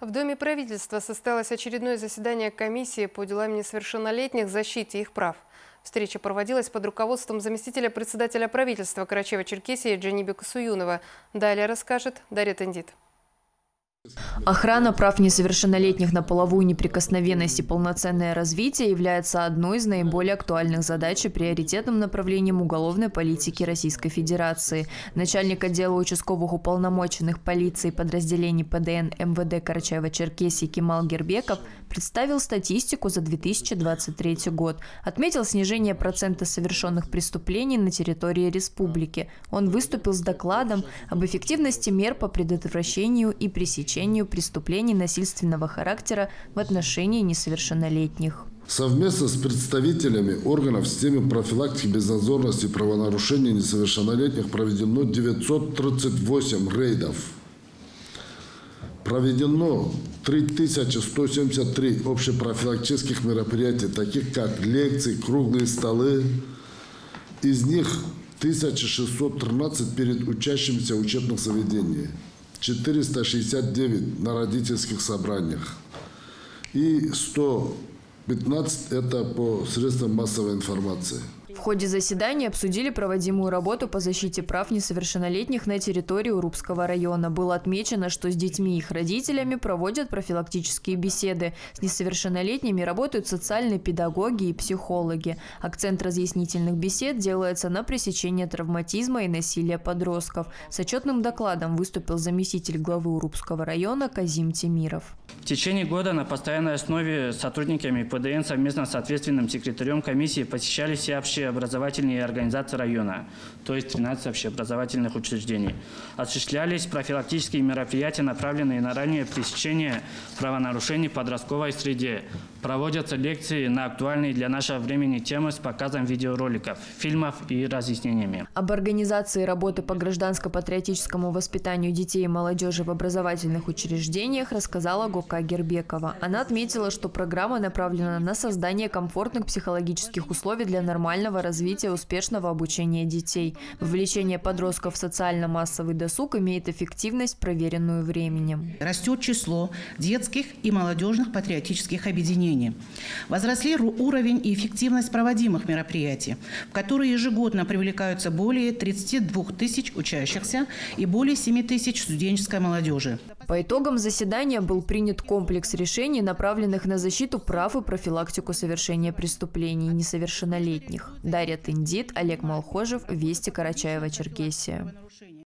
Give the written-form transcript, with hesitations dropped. В Доме правительства состоялось очередное заседание комиссии по делам несовершеннолетних, защите их прав. Встреча проводилась под руководством заместителя председателя правительства Карачаево-Черкесии Джанибека Суюнова. Далее расскажет Дарья Тандит. Охрана прав несовершеннолетних на половую неприкосновенность и полноценное развитие является одной из наиболее актуальных задач и приоритетным направлением уголовной политики Российской Федерации. Начальник отдела участковых уполномоченных полиции подразделений ПДН МВД Карачаево-Черкесии Кемал Гербеков представил статистику за 2023 год. Отметил снижение процента совершенных преступлений на территории республики. Он выступил с докладом об эффективности мер по предотвращению и пресечению преступлений насильственного характера в отношении несовершеннолетних. Совместно с представителями органов системы профилактики безнадзорности и правонарушений несовершеннолетних проведено 938 рейдов. Проведено 3173 общепрофилактических мероприятий, таких как лекции, круглые столы. Из них 1613 перед учащимися учебных заведений. 469 на родительских собраниях и 115 это по средствам массовой информации. В ходе заседания обсудили проводимую работу по защите прав несовершеннолетних на территории Урупского района. Было отмечено, что с детьми и их родителями проводят профилактические беседы. С несовершеннолетними работают социальные педагоги и психологи. Акцент разъяснительных бесед делается на пресечение травматизма и насилия подростков. С отчетным докладом выступил заместитель главы Урупского района Казим Тимиров. В течение года на постоянной основе с сотрудниками ПДН совместно с ответственным секретарем комиссии посещали все общеобразовательные организации района, то есть 13 общеобразовательных учреждений. Осуществлялись профилактические мероприятия, направленные на раннее пресечение правонарушений в подростковой среде. Проводятся лекции на актуальные для нашего времени темы с показом видеороликов, фильмов и разъяснениями. Об организации работы по гражданско-патриотическому воспитанию детей и молодежи в образовательных учреждениях рассказала Гука Агербекова. Она отметила, что программа направлена на создание комфортных психологических условий для нормального развития успешного обучения детей. Вовлечение подростков в социально-массовый досуг имеет эффективность, проверенную временем. Растет число детских и молодежных патриотических объединений. Возросли уровень и эффективность проводимых мероприятий, в которые ежегодно привлекаются более 32 тысяч учащихся и более 7 тысяч студенческой молодежи. По итогам заседания был принят комплекс решений, направленных на защиту прав и профилактику совершения преступлений несовершеннолетних. Дарья Тындит, Олег Малхожев, Вести Карачаево-Черкесия.